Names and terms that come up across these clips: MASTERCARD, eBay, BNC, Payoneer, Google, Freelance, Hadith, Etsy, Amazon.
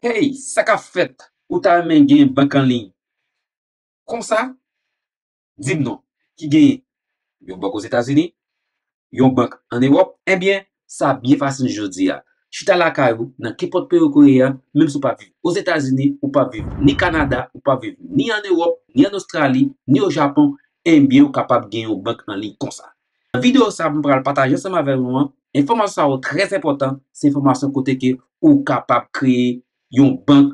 Hey, ça qu'a fait ou t'as même gagné une banque en ligne. Comme ça, dis-moi non, qui gagne une banque aux États-Unis, une banque en Europe, eh bien, ça a bien facile aujourd'hui. Chita la carou, dans n'importe quel pays, même si vous ne vivez pas aux États-Unis, ou pas vivre ni au Canada, ou pas vivre ni en Europe, ni en Australie, ni au Japon, eh bien, vous capable de gagner une banque en ligne comme ça. La vidéo, ça vous partager ensemble avec moi. Information très importante, c'est information côté que vous capable de créer une banque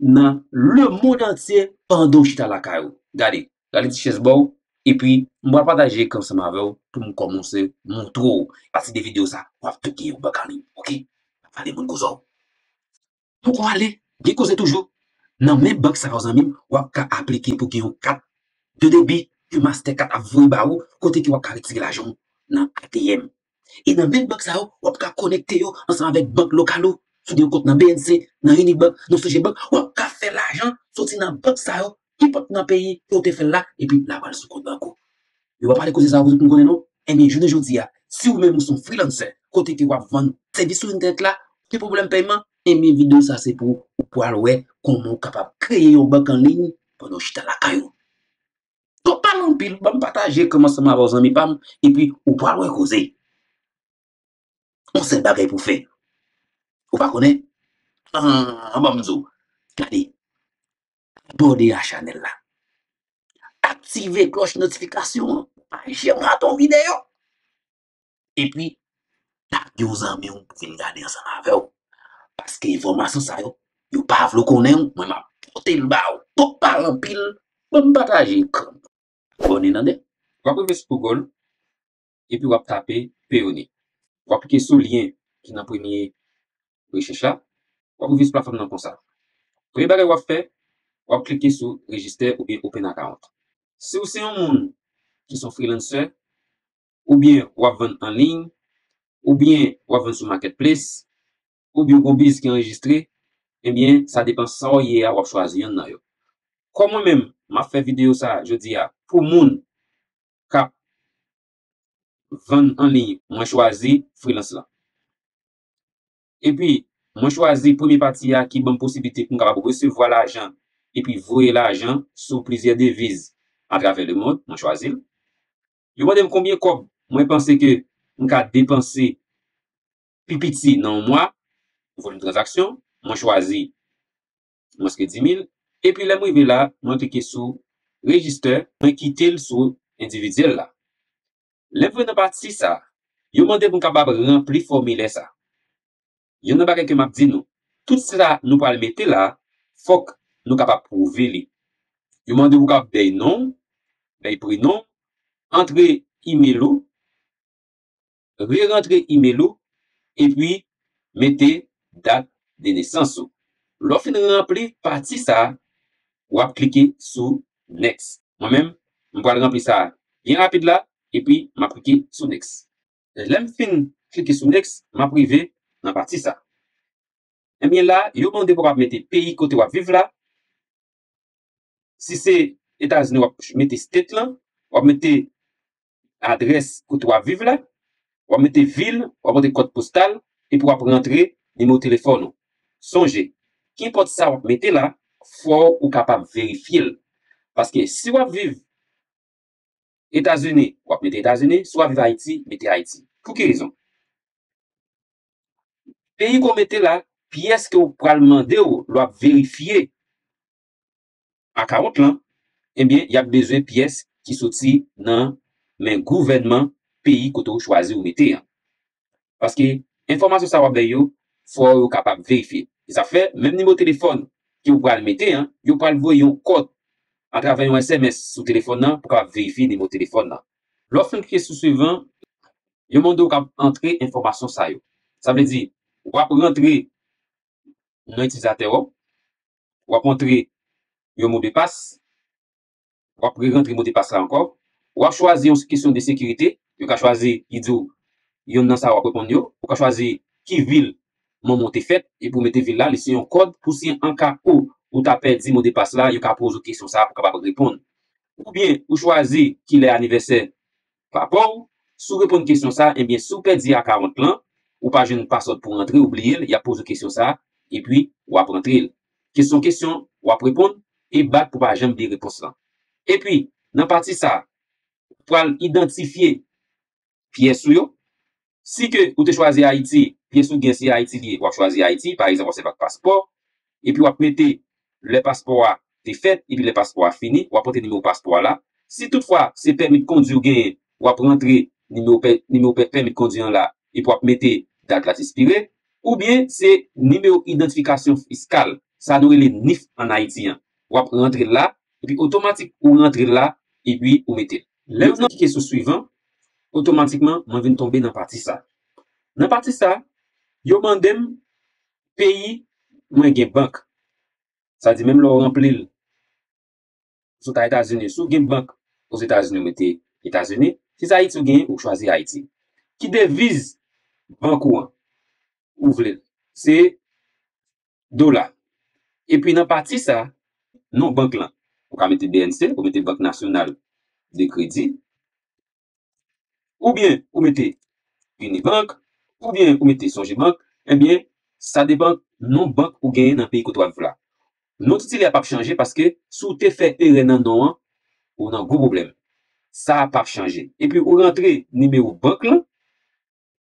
dans le monde entier pendant chita la carou. Regardez, regardez chez vous. Et puis, je vais partager comme ça avec vous pour commencer mon tour. Parce que des vidéos, ça, on va tout dire au bac en ligne. Ok? Allez, mon cousin. Pourquoi aller? Bien causer toujours. Dans même banque, ça va en même, on va appliquer pour qu'il y ait une carte de débit que Mastercard a voulu par vous, côté qui va retirer l'argent dans ATM. Et dans même banque, ça va, on va connecter ensemble avec banque locale. Sur des comptes dans BNC, dans Unibank, dans SGBank, on va faire l'argent, sortir dans banque, ça va. Qui porte dans le pays, qui te fait là, et puis la balle sur le compte bancaire. Vous ne pouvez pas causer ça, vous ne connaissez pas. Eh bien, je vous dis, si vous-même sont freelancer, côté qui va vendre service sur Internet là, qui problème paiement, eh bien, vidéo ça, c'est pour aller comment capable de créer une banque en ligne pendant que je suis à la caillou. Donc, pas long pile, vous partager comment ça m'a vos amis, et puis vous pouvez aller causer. On sait bagaille pour faire. Vous ne connaissez pas. Regardez. Abonnez à la chaîne là. Activez cloche notification. J'aimerais ton vidéo. Et puis, tapez vos amis pour regarder ensemble avec vous. Parce que l'information, ça, vous ne pouvez pas connaître. Moi, je porte le bas. Tout parle en pile. Bon partager. Abonnez-vous. Vous pouvez sur Google. Et puis, vous tapez Payoneer. Vous cliquez sur le lien qui est dans le premier recherche. Vous pouvez sur la plateforme comme ça. Vous pouvez faire. Vous cliquez sur Register ou bien Open Account. Si vous êtes un monde qui sont freelancers, ou bien vous vendez en ligne, ou bien vous vendez sur Marketplace, ou bien vous business qui est enregistré, eh bien, ça dépend de ça vous choisissez. Comme moi-même, je fais vidéo ça, je dis pour les gens qui vendent en ligne, je choisis freelance là. Et puis, je choisis la première partie qui donne possibilité pour recevoir l'argent. Et puis, vous voyez l'argent sous plusieurs devises à travers le monde. Je choisis. Je me demande combien de cob. Moi, je pense que je vais dépenser plus petit dans un mois pour une transaction. Je choisis 10 000. Et puis, là, je vais là, je clique sur Register. Je vais quitter sur individuel là. Là, vous partie ça. Je me demande capable de remplir le formulaire ça. Je ne sais pas que je dis non. Tout ça, nous allons mettre là. Faut que nous capables de prouver les. Vous demandez vous capable des noms, des prénoms, entrer email, re-rentrer email et puis mettez date de naissance. Lorsque vous remplir partie ça, vous cliquez sur next. Moi-même, je vais remplir ça bien rapide là et puis je vais cliquer sur next. L'enfin cliquer sur next, je vais priver dans partie ça. Et bien là, vous demandez vous capable mettre pays côté où vous vivez là. Si c'est États-Unis, vous mettez state là, vous mettez adresse que vous vivez là, vous mettez ville, vous mettez code postal, et pour rentrer numéro de téléphone. Songez, qu'importe ça, vous mettez là, faut ou capable de vérifier. Parce que si vous vivez États-Unis, vous mettez États-Unis, si vous vivez Haïti, mettez Haïti. Pour quelle raison? Pays que vous mettez là, pièce que vous pouvez demander, vous doit vérifier. À 40 ans, eh bien, il y a besoin de pièces qui sortent dans le gouvernement pays que vous choisissez ou mettez. Parce que l'information ça va bien, il faut capable de vérifier. Et ça fait, même niveau téléphone que vous pouvez mettre, vous pouvez envoyer un code à travers un SMS sur le téléphone pour vérifier le numéro de téléphone. Lorsque vous sous suivant, vous demandez entrer information ça. Ça veut dire, vous pouvez rentrer dans l'utilisateur, vous pouvez rentrer un mot de passe, ou après rentrer mot de passe là encore, ou à choisir une question de sécurité, ou à choisir idiot, yon nan sa ou répondre yo, ou à choisir qui ville mon monté fait, et pour mettre ville là, laisser un code pour si en cas où ou t'a perdu mot de passe là, yon ka pose une question ça pour capable répondre. Ou bien, ou choisir qu'il est anniversaire papa, sous répondre question ça, et bien sous perdu à 40 ans, ou pas jeune passeport pour rentrer, oublier, il y a pose une question ça, et puis ou après rentrer. Question ou après répondre et battre pour pas jamais des réponses là. Et puis dans partie ça pour identifier pièce yo. Si que vous te choisi Haïti, pièce ou gain c'est Haïti lié, ou choisi Haïti par exemple c'est votre passeport et puis vous mettez le passeport est fait et puis le passeport fini, ou apporter numéro passeport là. Si toutefois c'est permis de conduire gain ou après rentrer numéro permis de conduire là et pour mettre date la expirée ou bien c'est numéro identification fiscale, ça doit les NIF en haïtien. Ou après rentrer là et puis automatique ou rentrer là et puis ou mettez. Là on clique sur suivant, automatiquement on vient tomber dans partie ça. Dans partie ça, yo mandem pays moins gain banque. Ça dit même le remplir. Sous ta États-Unis, sous gain banque aux États-Unis mettez États-Unis. Si ça Haïti ou gain ou choisir Haïti. Qui devise banque ou voulez, c'est dollar. Et puis dans partie ça, non banque là, vous mettez BNC, vous mettez Banque Nationale de Crédit, ou bien vous mettez Unibank, ou bien vous mettez Songebank, eh bien ça dépend non banque ou gain dans le pays que vous avez là. Notre style n'a pas changé parce que si vous fait erreur dans non, on a un gros problème. Ça n'a pas changé. Et puis, vous rentrez numéro banque là,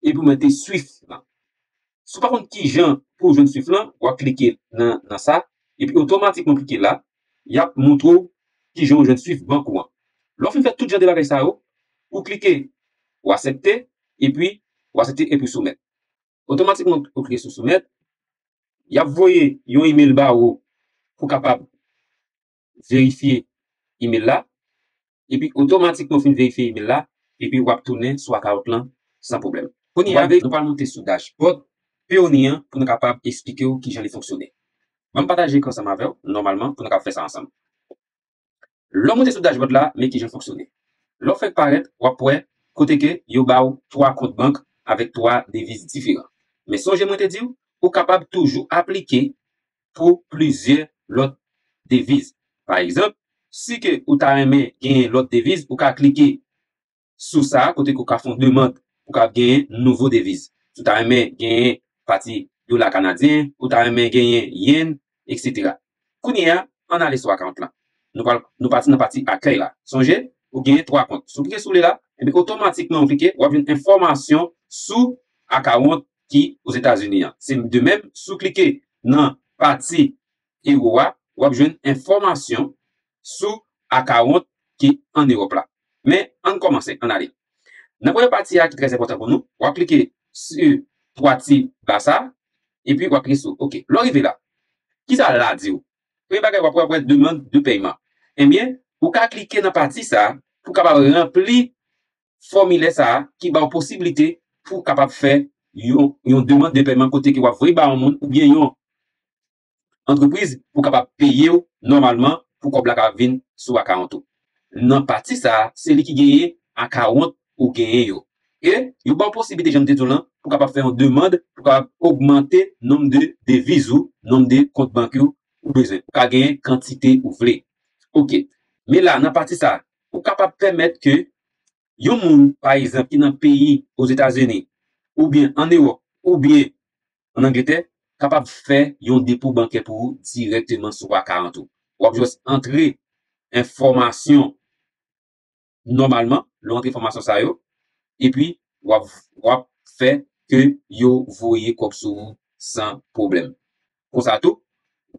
et vous mettez Swift là. Si par contre, qui gens pour jeune Swift là, vous cliquez dans ça, et puis automatiquement, cliquez là, il y a montre qui gens jeune Swift banque ou un. Lorsque vous faites tout le genre de bagage ça, vous cliquez, vous acceptez, et puis, vous acceptez, et puis soumettre. Automatiquement, vous cliquez sur soumettre, il y a voyé, il y a un email bas pour capable vérifier email là. Et puis, automatiquement, on vérifie l'email là, et puis, on va tourner sur l'account là, sans problème. On y avait, on va monter sur dashboard, Payoneer, pour nous capable expliquer qui j'allais fonctionner. On va partager comme ça avec vous, normalement, pour nous faire ça ensemble. L'on monte sur dashboard là, mais qui j'allais fonctionner. L'on fait paraître, on va pouvoir, côté que, yo ba ou 3 comptes banques avec 3 devises différentes. Mais, si je te dis, on est capable toujours appliquer pour plusieurs autres devises. Par exemple, si que ou ta aimé gagner l'autre devise, ou ka cliquer sous ça, côté qu'on ka font demande, ou ka gagner nouveau devise. Ou ta aimé gagner partie dollar canadien, ou ta aimé gagner yen, etc. Kounia, on a les sur compte là. Nous parti dans partie accueil là. Songez, ou gagner 3 comptes. Si vous cliquez sur les là, et bien automatiquement vous cliquez, ou avez une information sous account qui aux États-Unis. C'est de même, sous cliquez dans partie EUA, ou avez une information sous account qui en Europe là. Mais on commence, on allait. Dans la première partie qui est très importante pour nous, on va cliquer sur trois petits ça et puis on va cliquer sur OK. L'arrivée là, qui ça là dit? Premier bagage, on va prendre demande de paiement. Eh bien, vous pouvez cliquer dans la partie ça pour capable remplir formulaire ça qui va possibilité pour capable faire une demande de paiement côté qui va vraiment au monde ou bien une entreprise pour capable payer normalement. Pour qu'on blague vin sur account. Non partie ça, c'est lui qui gagne account ou gagne yo. Et il y a une possibilité de gens pour capable faire une demande pour capable augmenter nombre de devises ou nombre de comptes bancaires ou besoin pour gagner quantité ou voulez. OK. Mais là non partie ça, pour capable permettre que yon moun par exemple qui dans pays aux États-Unis ou bien en Europe ou bien en Angleterre capable faire un dépôt bancaire pour directement sur account. Ou avez juste entrer information normalement, l'entrée information ça yo, et puis ou avez fait que yo voyez comme sous sans problème. Pour ça tout,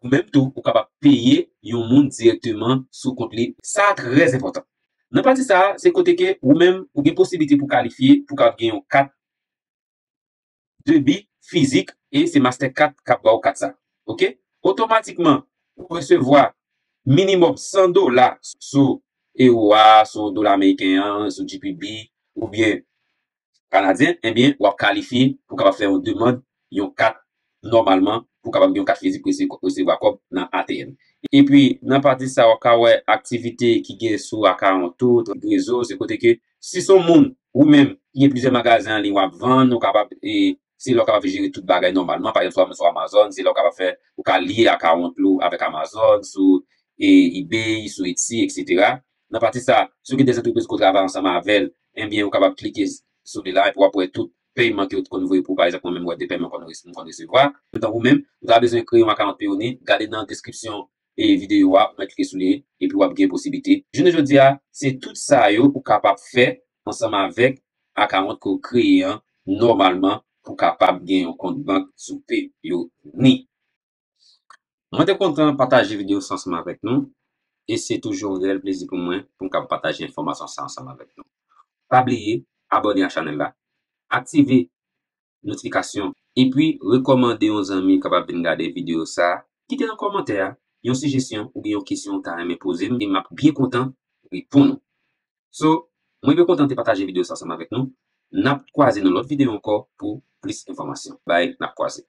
ou même tout, ou capable payer yon monde directement sous compte li. Ça très important. Dans partie ça, c'est côté que ou même ou gen possibilité pour qualifier pour gagner un 4 débit physique et c'est Mastercard cap ba ou 4 ça. OK? Automatiquement, vous recevoir minimum $100 sous EUA, sous dollar américain, sous GBP ou bien canadien, eh bien, vous qualifiez pour capable faire une demande, yon 4 normalement pour capable yon 4 physique recevoir comme dans ATM. Et puis dans partie ça ou activité qui gagne sous account tout réseau, c'est côté que si son monde ou même il y a plusieurs magasins en ligne ou vendre, capable et c'est là qu'on va gérer toute bagaille normalement, par exemple sur Amazon, c'est là qu'on va faire ou qu'on lier à 40 lots avec Amazon, sur eBay, sur Etsy, etc. Dans partie ça, ceux qui des entreprises qu'on travaille ensemble avec, eh bien, on capable cliquer sur les là pour pouvoir tout paiement que vous pouvez pour par exemple même des paiements qu'on recevoir. Dans vous-même, vous avez besoin de créer un compte Payoneer, regardez dans la description et vidéo, vous cliquez sur les et puis vous avez des possibilités. Je ne dis pas, c'est tout ça que vous capable faire ensemble avec un compte que vous créez normalement pour capable gagner un compte banque sur Payoneer. Je suis content de partager vidéo ensemble avec nous et c'est toujours un plaisir pour moi pour partager l'information ensemble avec nous. Pas oublier, abonnez à la chaîne là. Activez notification et puis recommandez aux amis capables de regarder vidéo ça. Quittez dans commentaire une suggestion ou une question que vous avez posée et m'a bien content répondre. So, moi bien content de partager vidéo ensemble avec nous. N'a croisé dans l'autre vidéo encore pour plus d'informations. Bye, n'a croisé.